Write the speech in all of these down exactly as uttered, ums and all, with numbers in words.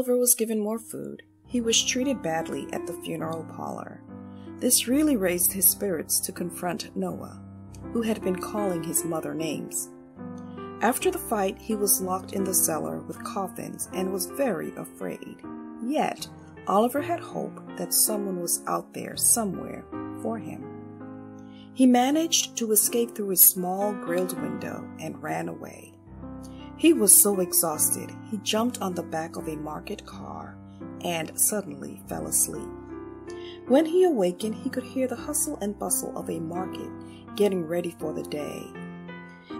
Oliver was given more food, he was treated badly at the funeral parlor. This really raised his spirits to confront Noah, who had been calling his mother names. After the fight, he was locked in the cellar with coffins and was very afraid. Yet, Oliver had hope that someone was out there somewhere for him. He managed to escape through a small grilled window and ran away. He was so exhausted, he jumped on the back of a market car and suddenly fell asleep. When he awakened, he could hear the hustle and bustle of a market getting ready for the day.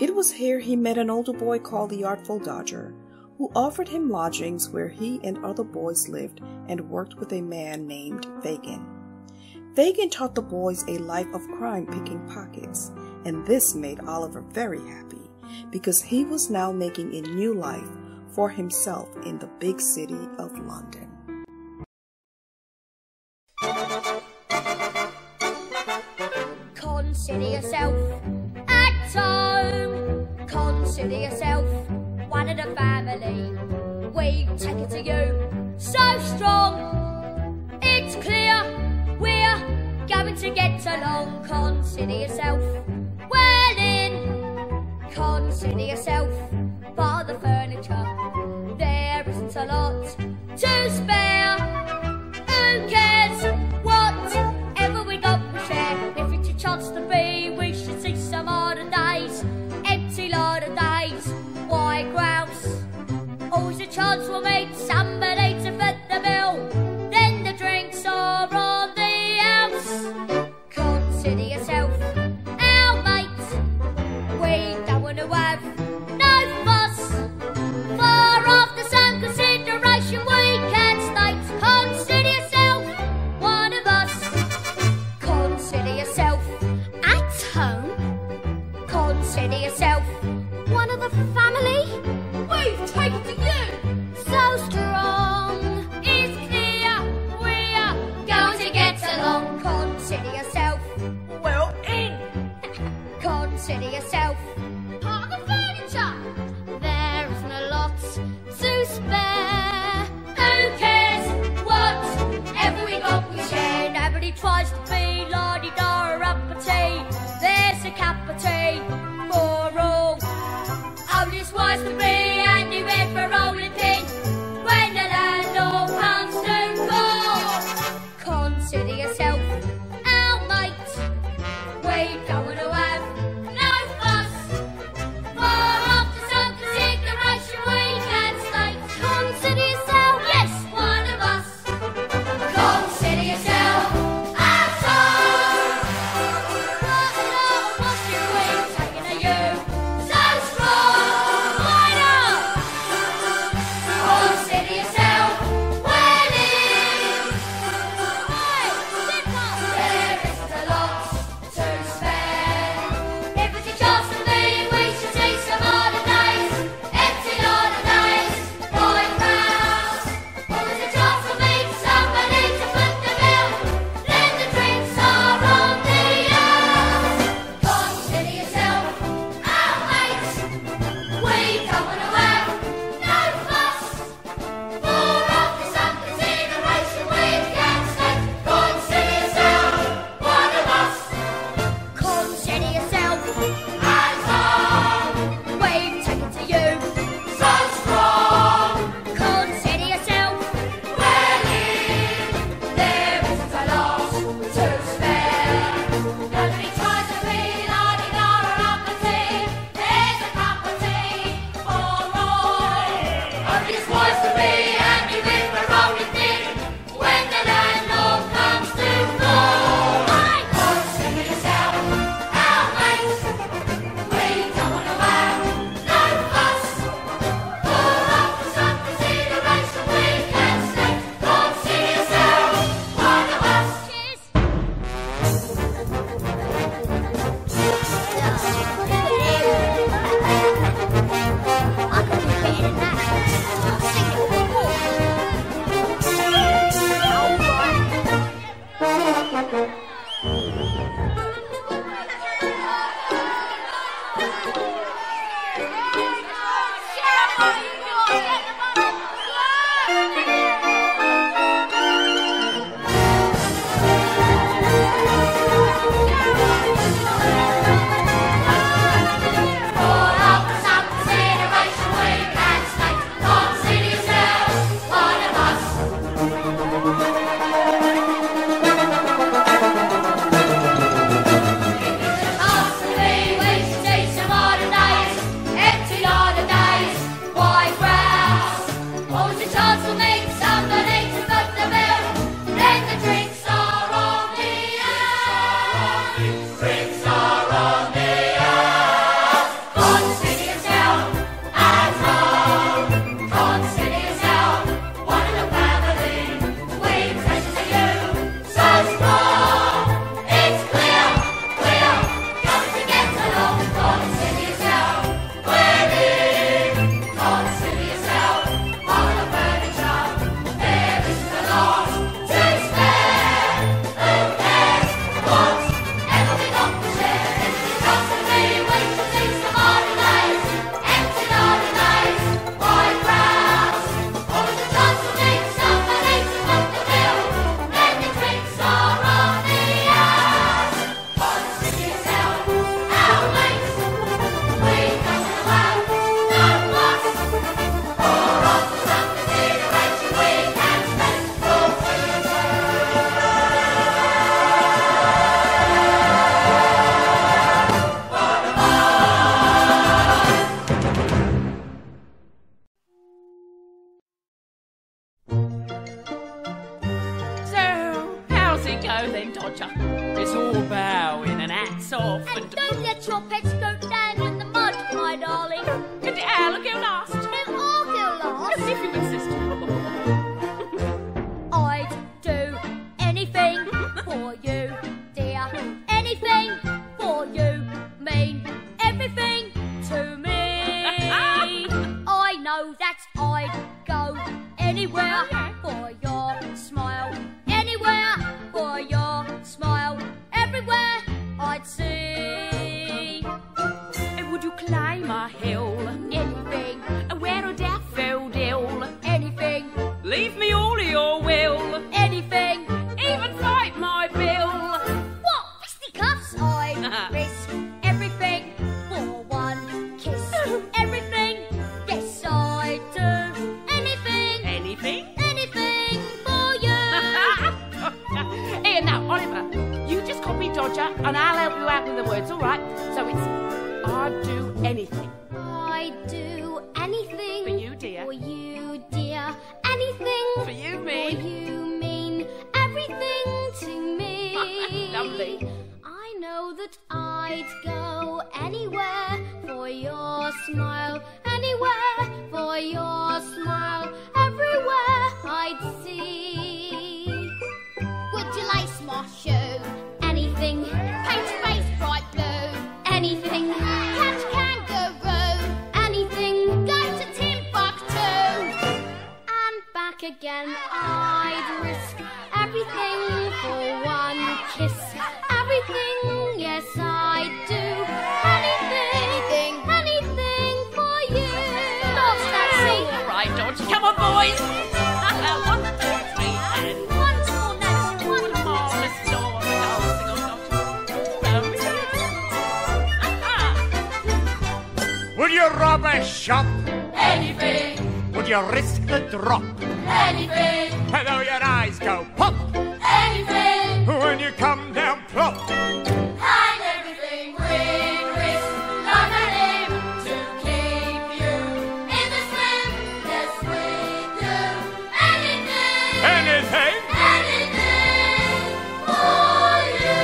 It was here he met an older boy called the Artful Dodger, who offered him lodgings where he and other boys lived and worked with a man named Fagin. Fagin taught the boys a life of crime picking pockets, and this made Oliver very happy because he was now making a new life for himself in the big city of London. Consider yourself at home. Consider yourself one of the family. We take it to you so strong. It's clear. We're going to get along. Consider yourself well in. Consider yourself for the furniture. There isn't a lot to spare. Who cares? Whatever we got, we share. If it's a chance to be, we should see some harder days. Empty lot of days. Why grouse? Always a chance we'll meet somebody to fit the bill. Thank you. go then, Dodger. It's all bowing and hats off. And, and don't let your petticoat down in the mud, my darling. And I'll go last. And I'll go last. If you insist. I'd do anything for you, dear. Anything for you. Mean everything to me. I know that I'd go anywhere for your smile. Anywhere for your smile, everywhere I'd see. And would you climb a hill? Anything. And wear a daffodil? Anything. Leave me all to your will? Anything. Even fight my bill? What? Fisticuffs? I'd risk everything for one kiss. Everything. Yes, I'd do anything. Anything? Anything for you. Here, now, Oliver, you just copy Dodger and I'll help you out with the words, all right? So it's I'd do anything. I'd do anything. For you, dear. For you, dear. Anything. For you, mean. For you, mean. Everything to me. Lovely. I know that I'd go anywhere for your smile, anywhere for your smile, everywhere I'd see. Would you lace my shoe? Anything. Paint your face bright blue? Anything. Catch a kangaroo? Anything. Go to Timbuktu? And back again. I'd risk everything for one kiss. Everything, yes, I'd do anything, anything for you. Stop, Nancy. All right, Dodge. Come on, boys. One, two, three, and one more, Nancy. One more, Miss Dawn. Would you rob a shop? Anything. Would you risk a drop? Anything. Though your eyes go pop. Anything. When you come down plop. And everything we'd risk, like an aim, to keep you in the swim. Yes, we'd do anything. Anything. Anything for you.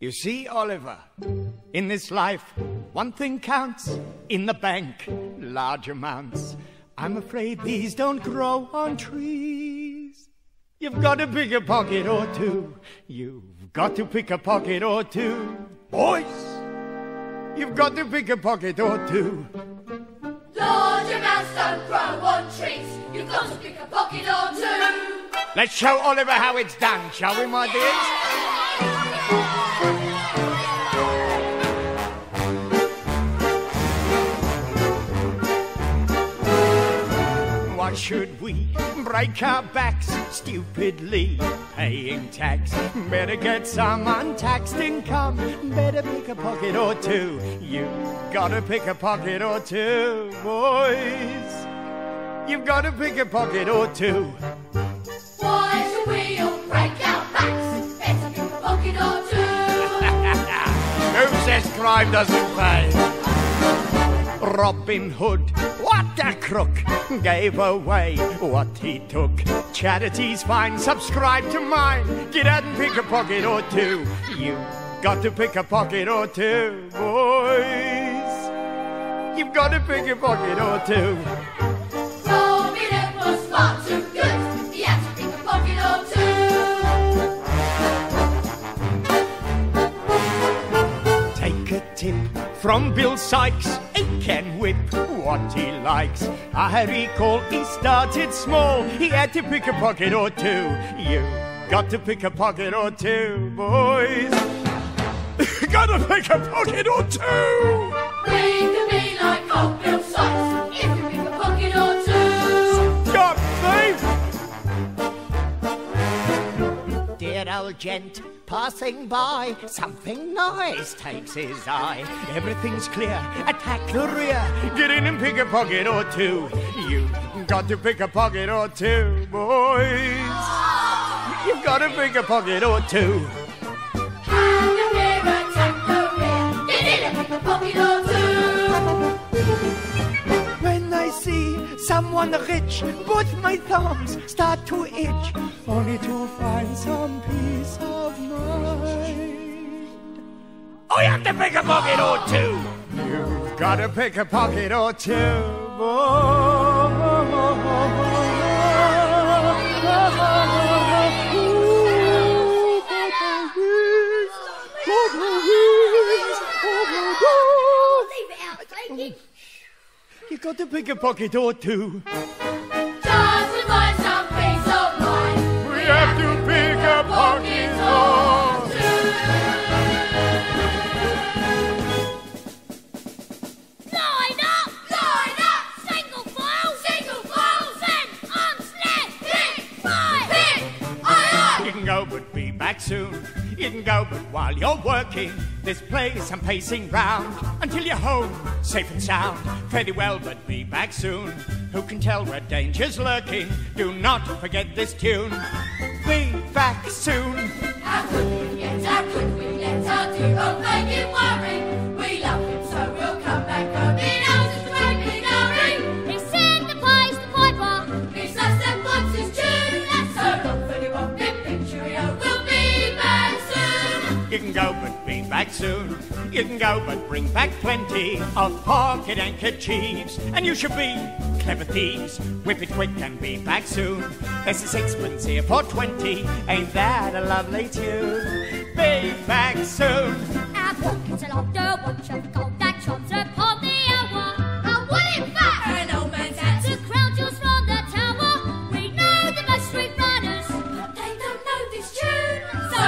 You see, Oliver, in this life, one thing counts. In the bank, large amounts. I'm afraid these don't grow on trees. You've got a bigger pocket or two. You've got to pick a pocket or two. Boys, you've got to pick a pocket or two. Large amounts don't grow on trees. You've got to pick a pocket or two. Let's show Oliver how it's done, shall we, my dears? Yeah. Why should we break our backs stupidly paying tax? Better get some untaxed income. Better pick a pocket or two. You've gotta pick a pocket or two, boys. You've gotta pick a pocket or two. Why should we all break our backs? Better pick a pocket or two. Who says crime doesn't pay? Robin Hood, what a crook, gave away what he took. Charity's fine, subscribe to mine. Get out and pick a pocket or two. You've got to pick a pocket or two, boys. You've got to pick a pocket or two. Robin Hood was far too good. He had to pick a pocket or two. Take a tip from Bill Sykes, he can whip what he likes. I recall he started small, he had to pick a pocket or two. You've got to pick a pocket or two, boys. Gotta pick a pocket or two! We can be like old Bill Sykes, if you pick a pocket or two. Stop, thief! Dear old gent, passing by, something nice takes his eye. Everything's clear, attack the rear. Get in and pick a pocket or two. You've got to pick a pocket or two, boys. You've got to pick a pocket or two. And the mirror, take the on the ridge, both my thumbs start to itch, only to find some peace of mind. Oh, you have to pick a pocket or two. You've got to pick a pocket or two. You got to pick a pocket or two. Just to find some peace of mind. We have to pick a pocket or two. Line up! Line up! Single file! Single file! Send on sled! Pick! Five! Pick! Aye, aye! You can go but be back soon. You can go but while you're working this place I'm pacing round until you're home, safe and sound. Fare thee well, but be back soon. Who can tell where danger's lurking? Do not forget this tune. Be back soon. How could we let, how could we let our dear old Fagin worry? We love him so we'll come back home. He knows it's dragging our ring. He sang the pies, the piper. He slaps and wipes his tune. That's so long for you won't be big Chitty-o. We'll be back soon. You can go, but be back soon. You can go, but bring back plenty of pocket handkerchiefs. And you should be clever thieves. Whip it quick and be back soon. There's a sixpence here for twenty. Ain't that a lovely tune? Be back soon. Our pockets are locked. A watch of gold that shines upon the hour. I want it back. An old man's hat to crowd just from the tower. We know the most street runners, but they don't know this tune. So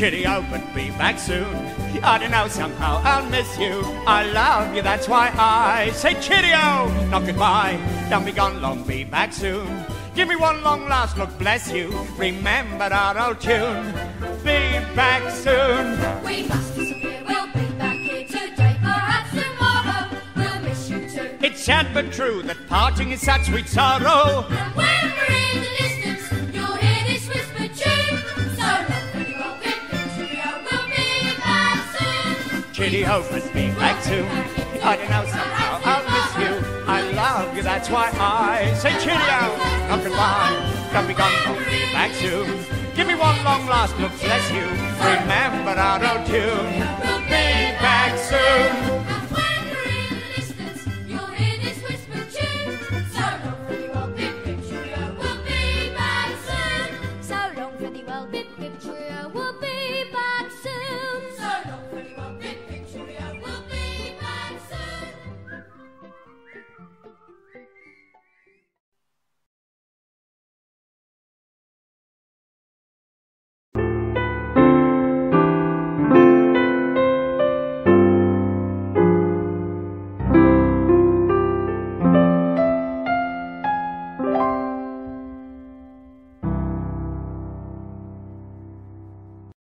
Chitty-o, but be back soon. I don't know, somehow I'll miss you. I love you, that's why I say Chitty-o, not goodbye. Don't be gone long, be back soon. Give me one long last look, bless you. Remember our old tune. Be back soon. We must disappear, we'll be back here today, perhaps tomorrow. We'll miss you too. It's sad but true that parting is such sweet sorrow. And when we're in the distance, you'll hear this whispered tune. So Chitty-o, but be back soon. I don't know, somehow I'll miss you. I love you, that's why I say Chitty-o, not goodbye. Don't be gone, I'll be back soon. Give me one long last look, bless you. Remember our old tune. Be back soon. So long for the world, bip, bip, Chitty-o.